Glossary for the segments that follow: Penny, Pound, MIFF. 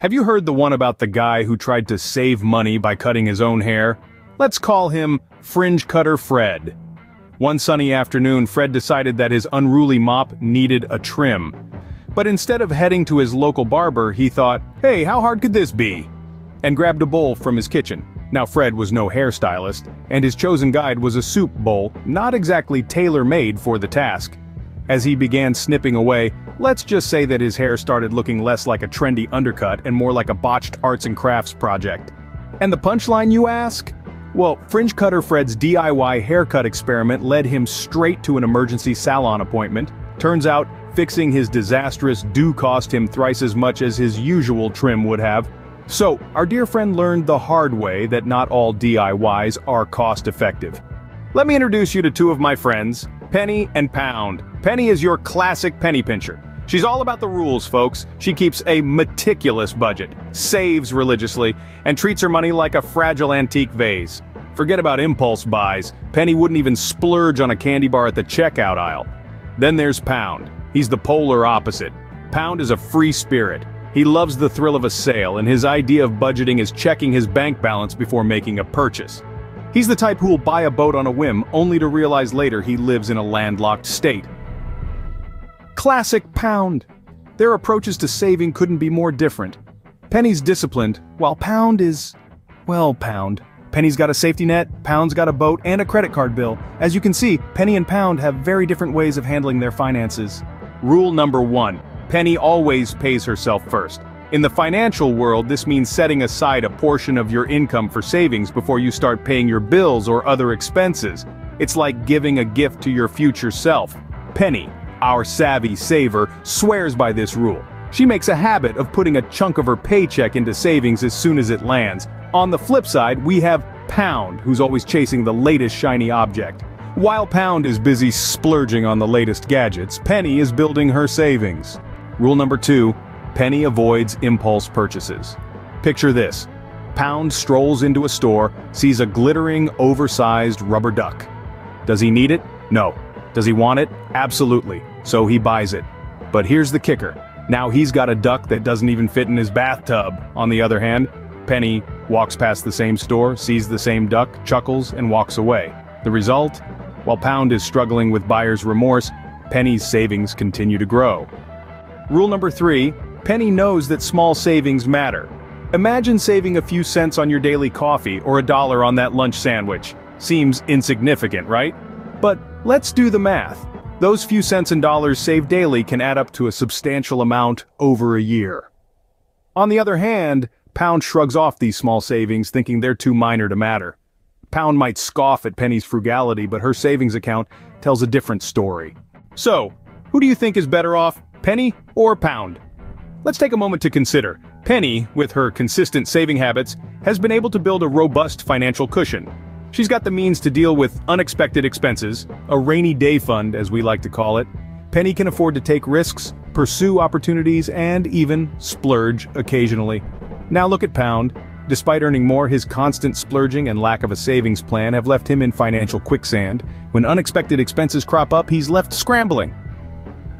Have you heard the one about the guy who tried to save money by cutting his own hair? Let's call him Fringe Cutter Fred. One sunny afternoon, Fred decided that his unruly mop needed a trim. But instead of heading to his local barber, he thought, hey, how hard could this be? And grabbed a bowl from his kitchen. Now Fred was no hairstylist, and his chosen guide was a soup bowl, not exactly tailor-made for the task. As he began snipping away, let's just say that his hair started looking less like a trendy undercut and more like a botched arts and crafts project. And the punchline, you ask? Well, Fringe Cutter Fred's DIY haircut experiment led him straight to an emergency salon appointment. Turns out, fixing his disastrous do cost him thrice as much as his usual trim would have. So, our dear friend learned the hard way that not all DIYs are cost-effective. Let me introduce you to two of my friends, Penny and Pound. Penny is your classic penny pincher. She's all about the rules, folks. She keeps a meticulous budget, saves religiously, and treats her money like a fragile antique vase. Forget about impulse buys. Penny wouldn't even splurge on a candy bar at the checkout aisle. Then there's Pound. He's the polar opposite. Pound is a free spirit. He loves the thrill of a sale, and his idea of budgeting is checking his bank balance before making a purchase. He's the type who'll buy a boat on a whim, only to realize later he lives in a landlocked state. Classic Pound. Their approaches to saving couldn't be more different. Penny's disciplined, while Pound is, well, Pound. Penny's got a safety net, Pound's got a boat and a credit card bill. As you can see, Penny and Pound have very different ways of handling their finances. Rule number one. Penny always pays herself first. In the financial world, this means setting aside a portion of your income for savings before you start paying your bills or other expenses. It's like giving a gift to your future self. Penny, our savvy saver, swears by this rule. She makes a habit of putting a chunk of her paycheck into savings as soon as it lands. On the flip side, we have Pound, who's always chasing the latest shiny object. While Pound is busy splurging on the latest gadgets, Penny is building her savings. Rule number two, Penny avoids impulse purchases. Picture this. Pound strolls into a store, sees a glittering, oversized rubber duck. Does he need it? No. Does he want it? Absolutely. So he buys it. But here's the kicker. Now he's got a duck that doesn't even fit in his bathtub. On the other hand, Penny walks past the same store, sees the same duck, chuckles, and walks away. The result? While Pound is struggling with buyer's remorse, Penny's savings continue to grow. Rule number three, Penny knows that small savings matter. Imagine saving a few cents on your daily coffee or $1 on that lunch sandwich. Seems insignificant, right? But let's do the math. Those few cents and dollars saved daily can add up to a substantial amount over a year. On the other hand, Pound shrugs off these small savings, thinking they're too minor to matter. Pound might scoff at Penny's frugality, but her savings account tells a different story. So, who do you think is better off, Penny or Pound? Let's take a moment to consider. Penny, with her consistent saving habits, has been able to build a robust financial cushion. She's got the means to deal with unexpected expenses, a rainy day fund, as we like to call it. Penny can afford to take risks, pursue opportunities, and even splurge occasionally. Now look at Pound. Despite earning more, his constant splurging and lack of a savings plan have left him in financial quicksand. When unexpected expenses crop up, he's left scrambling.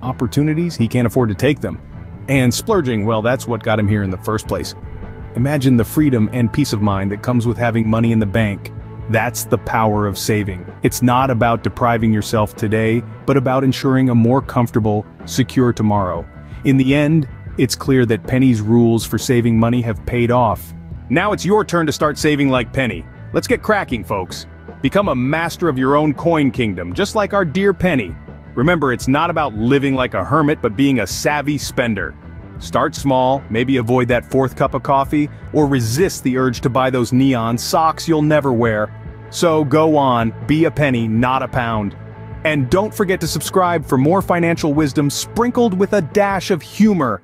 Opportunities, he can't afford to take them. And splurging, well, that's what got him here in the first place. Imagine the freedom and peace of mind that comes with having money in the bank. That's the power of saving. It's not about depriving yourself today, but about ensuring a more comfortable, secure tomorrow. In the end, it's clear that Penny's rules for saving money have paid off. Now it's your turn to start saving like Penny. Let's get cracking, folks. Become a master of your own coin kingdom, just like our dear Penny. Remember, it's not about living like a hermit, but being a savvy spender. Start small, maybe avoid that fourth cup of coffee, or resist the urge to buy those neon socks you'll never wear. So go on, be a penny, not a pound. And don't forget to subscribe for more financial wisdom sprinkled with a dash of humor.